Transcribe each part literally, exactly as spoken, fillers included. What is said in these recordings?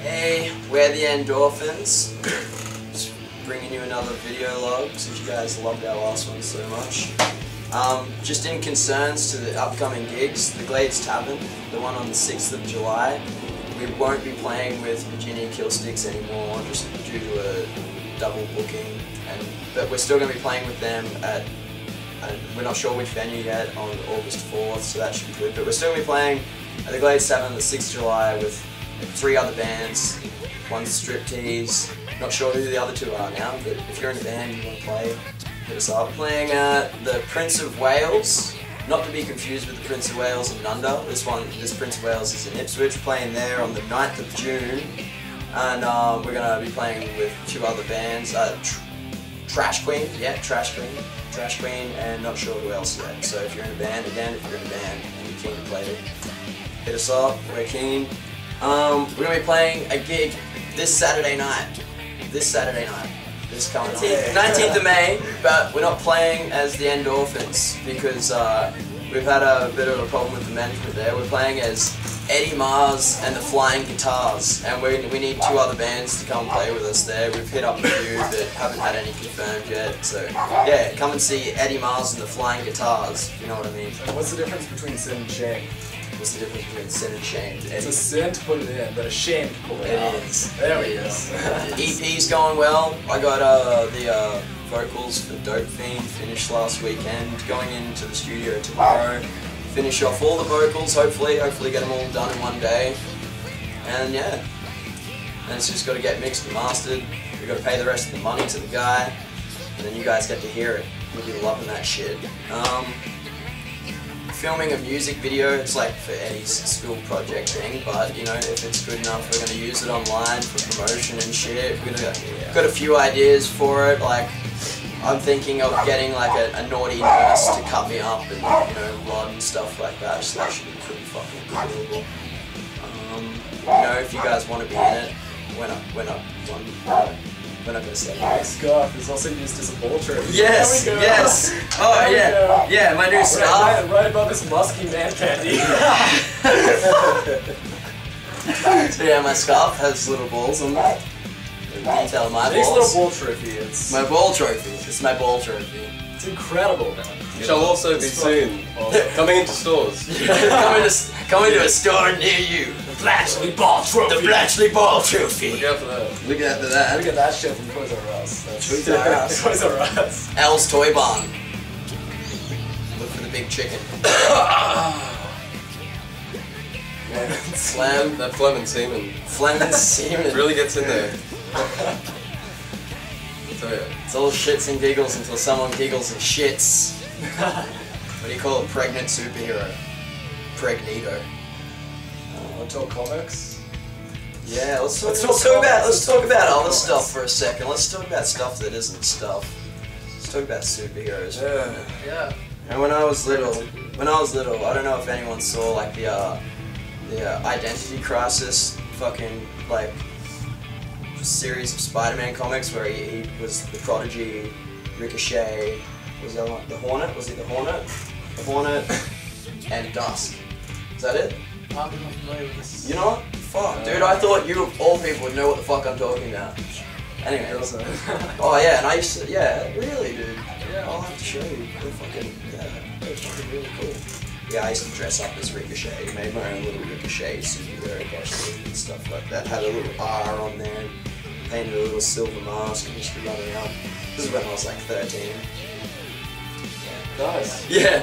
Hey, we're the Endorphins. Just bringing you another video log since you guys loved our last one so much. Um, just in concerns to the upcoming gigs, the Glades Tavern, the one on the sixth of July. We won't be playing with Virginia Killsticks anymore, just due to a double booking. And, but we're still going to be playing with them at, uh, we're not sure which venue yet, on August fourth, so that should be good. But we're still going to be playing at the Glades Tavern on the sixth of July with three other bands, one Striptease, not sure who the other two are now, but if you're in a band and you want to play, hit us up. Playing uh, the Prince of Wales, not to be confused with the Prince of Wales and Nunda. This one, this Prince of Wales is in Ipswich, playing there on the ninth of June, and um, we're going to be playing with two other bands, uh, tr Trash Queen, yeah, Trash Queen, Trash Queen, and not sure who else yet. So if you're in a band, again, if you're in a band and you're keen to play it, hit us up, we're keen. Um, we're going to be playing a gig this Saturday night, this Saturday night, this coming nineteenth of May, but we're not playing as the Endorphins because uh, we've had a bit of a problem with the management there. We're playing as Eddie Mars and the Flying Guitars, and we, we need two other bands to come play with us there. We've hit up a few that haven't had any confirmed yet, so yeah, come and see Eddie Mars and the Flying Guitars, if you know what I mean. What's the difference between Sin and Shame? What's the difference between sin and shame? It's a sin to put it in, but a shame to pull it out. It is. There we go. E P's going well. I got uh, the uh, vocals for Dope Fiend finished last weekend. Going into the studio tomorrow. Finish off all the vocals, hopefully. Hopefully get them all done in one day. And yeah. And it's just got to get mixed and mastered. We've got to pay the rest of the money to the guy. And then you guys get to hear it. You'll be loving that shit. Um, Filming a music video, it's like for Eddie's school project thing, but you know, if it's good enough, we're going to use it online for promotion and shit. We're gonna, yeah. Got a few ideas for it, like I'm thinking of getting like a, a naughty nurse to cut me up and you know, blood and stuff like that, so that should be pretty fucking cool. Um, you know, if you guys want to be in it, we're not, we're not, we're not going to say that. Scarf is also used as a portrait. Yes, yes. Oh yeah, yeah. My new scarf. Right, right, right above this musky man candy. So yeah, my scarf has little balls on it. Detail of my balls. It's not a ball trophy. It's my ball trophy. It's my ball trophy. It's incredible, man. Which yeah. I'll also be soon. Awesome. Coming into stores. coming to coming yeah. to a store near you. The Blatchley Ball Trophy. The Blatchley Ball Trophy. Look out for that. Look out for that. Look at that shit from Toys R Us. Toys R Us. Toys R Us. Al's Toy Barn. Look for the big chicken. Man, phlegm. That phlegm and semen. Phlegm and semen. Really gets in there. So, yeah. It's all shits and giggles until someone giggles and shits. What do you call a pregnant superhero? Pregnito. Uh, want to talk comics? Yeah, let's talk, let's let's talk, talk about let's talk, talk about other comics. Stuff for a second. Let's talk about stuff that isn't stuff. Let's talk about superheroes. Yeah. Yeah. And when I was little, when I was little, I don't know if anyone saw like the uh, the uh, Identity Crisis fucking like. Series of Spider-Man comics where he, he was the Prodigy, Ricochet, was the, the Hornet? Was he the Hornet? The Hornet and Dusk. Is that it? I'm not familiar with this. You know what? Fuck, dude, I thought you of all people would know what the fuck I'm talking about. Anyway, also. Oh yeah, and I used to, yeah, really dude. Yeah, I'll have to show you. They're fucking, yeah, they're fucking really cool. Yeah, I used to dress up as Ricochet, made my own little Ricochet superhero costume and stuff like that. Had a little R on there, painted a little silver mask and just be running out. This is when I was like thirteen. Yeah. Nice. Yeah.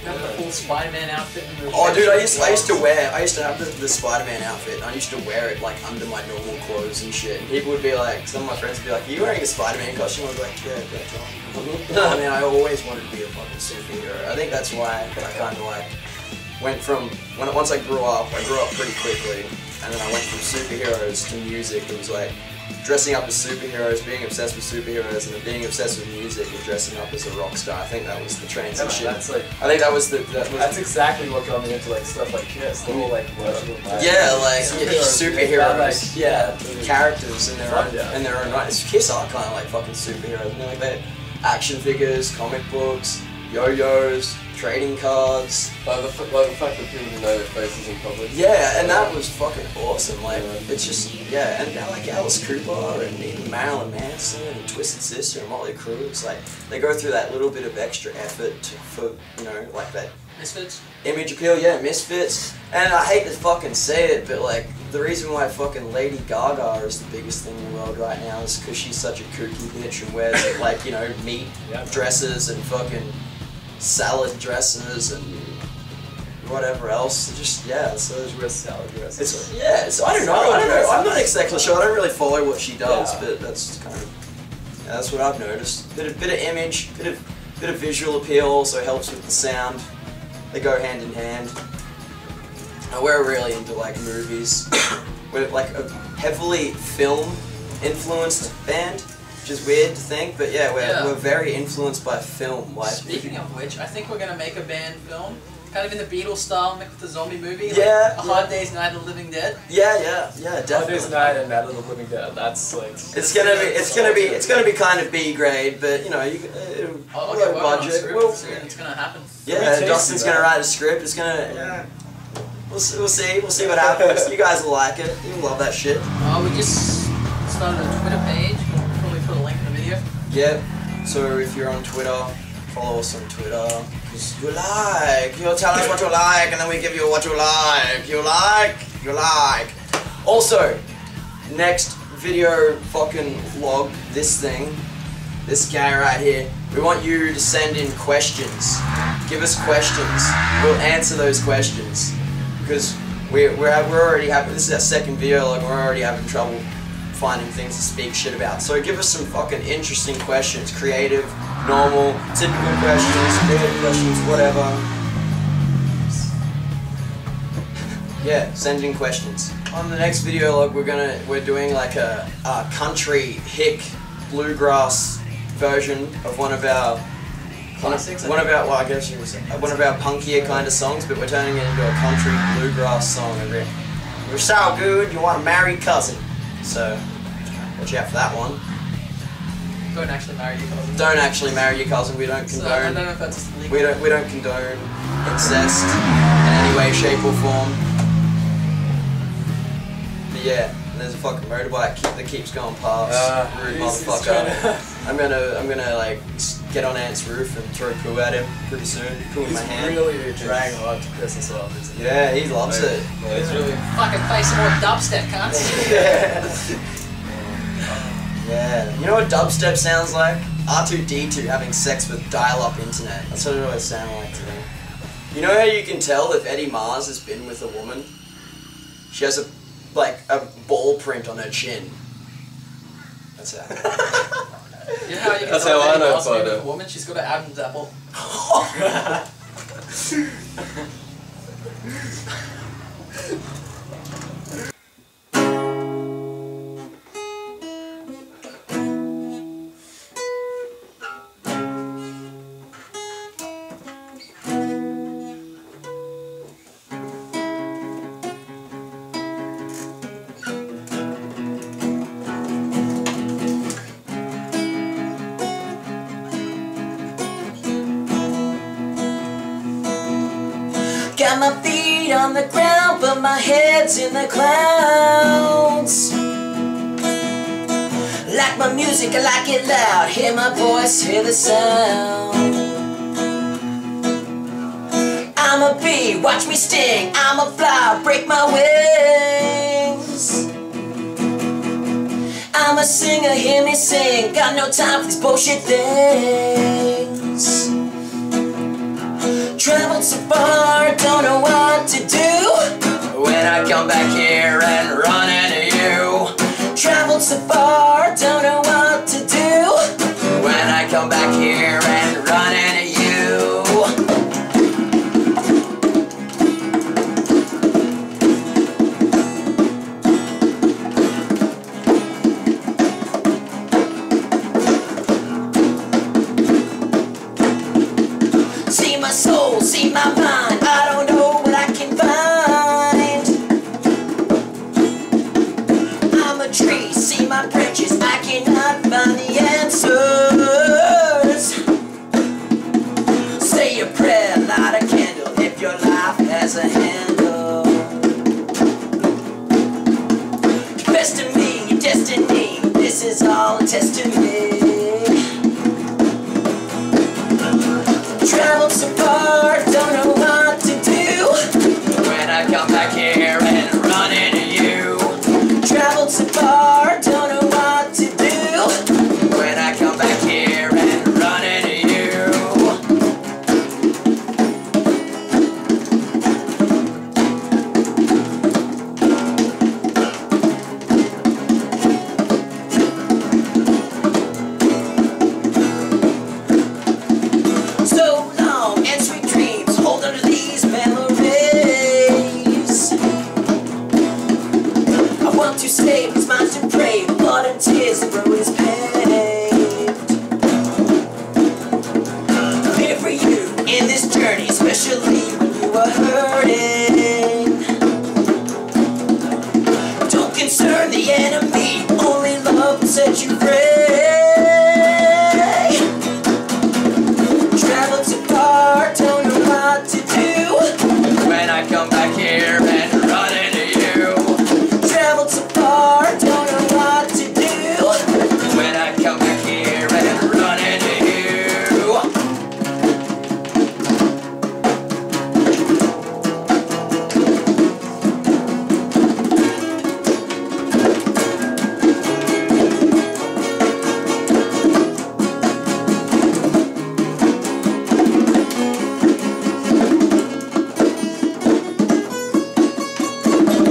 You had the full Spider-Man outfit in the Oh dude, I used, I used to wear, I used to have the, the Spider-Man outfit and I used to wear it like under my normal clothes and shit. And people would be like, some of my friends would be like, are you wearing a Spider-Man costume? I was like, yeah, that's all. I mean, I always wanted to be a fucking superhero. I think that's why I kind of like went from, when once I grew up, I grew up pretty quickly, and then I went from superheroes to music. It was like dressing up as superheroes, being obsessed with superheroes, and then being obsessed with music and dressing up as a rock star. I think that was the transition. Yeah, that's like, I think that was the... That was that's the, exactly what got me into like stuff like KISS, the whole like... Yeah, like superheroes, yeah, characters in their own, yeah. in their own right. KISS are kind of like fucking superheroes. You know, like they action figures, comic books, yo-yos, trading cards. Like the, like the fact that people didn't know their faces in public. Yeah, and that was fucking awesome. Like, yeah. it's just, yeah, and like Alice Cooper and even Marilyn Manson and Twisted Sister and Motley Cruz, like, they go through that little bit of extra effort to, for, you know, like that. Misfits? Image appeal, yeah, Misfits. And I hate to fucking say it, but like, the reason why fucking Lady Gaga is the biggest thing in the world right now is because she's such a kooky bitch and wears, like, you know, meat yeah. dresses and fucking salad dresses and whatever else. Just yeah, so there's real salad dresses. It's, yeah, so I don't know. I don't know. I'm not exactly sure. I don't really follow what she does, yeah. but that's kind of yeah, that's what I've noticed. Bit of bit of image, bit of bit of visual appeal also helps with the sound. They go hand in hand. Now we're really into like movies. We're like a heavily film influenced band. Which is weird to think, but yeah, we're, yeah. we're very influenced by film. Like, speaking of which, I think we're going to make a band film, kind of in the Beatles style, mixed with the zombie movie, like yeah, A Hard yeah. Day's Night of the Living Dead. Yeah, yeah, yeah, definitely. Hard Day's Night and Night of the Living Dead, that's like... It's going to be, it's going to be, it's going to be kind of B grade, but you know, you, uh, oh, okay, low budget. We'll, so it's going to happen. Yeah, Dustin's going to write a script, it's going to... Yeah. We'll, we'll see, we'll see what happens. You guys will like it, you'll love that shit. Oh, uh, we just started a Twitter page. Yeah, so if you're on Twitter, follow us on Twitter, because you like, you'll tell us what you like, and then we give you what you like, you like, you like. Also, next video fucking vlog, this thing, this guy right here, we want you to send in questions. Give us questions, we'll answer those questions, because we're, we're, we're already having, this is our second video, like we're already having trouble finding things to speak shit about. So give us some fucking interesting questions. Creative, normal, typical questions, creative questions, whatever. Yeah, send in questions. On the next video log, we're gonna we're doing like a, a country hick bluegrass version of one of our classics. One, one of our well, I guess you would say one of our punkier kind of songs, but we're turning it into a country bluegrass song. Over here. You're so good, you want to marry cousin. So, watch out for that one. Don't actually marry your cousin. Don't actually marry your cousin. We don't condone. So, I don't know if that's legal. We don't. We don't condone incest in any way, shape, or form. But yeah, there's a fucking motorbike that keeps going past. Uh, Rude motherfucker. I'm gonna. I'm gonna like get on Ant's roof and throw poo at him pretty soon. Poo in my hand. He's really dragging on to Christmas love, isn't he? Yeah, he loves it. Yeah, he's really fucking play some more dubstep, can't he? Yeah. Yeah. You know what dubstep sounds like? R two D two having sex with dial-up internet. That's what it always sounded like to me. You know how you can tell if Eddie Mars has been with a woman? She has a like a ball print on her chin. That's how. You know how you can That's tell how I know if I know. A woman, she's got an Adam's apple. Got my feet on the ground, but my head's in the clouds. Like my music, I like it loud. Hear my voice, hear the sound. I'm a bee, watch me sting. I'm a fly, break my wings. I'm a singer, hear me sing. Got no time for these bullshit things. Traveled so far, don't know what to do when I come back here and run into you. Traveled so far, don't know what to do when I come back here and run into you. all attest to me. Traveled so far, don't know what to do, when I come back here and run into you. Traveled so far, don't know what to do, when I come back here and run into you.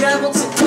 Traveled to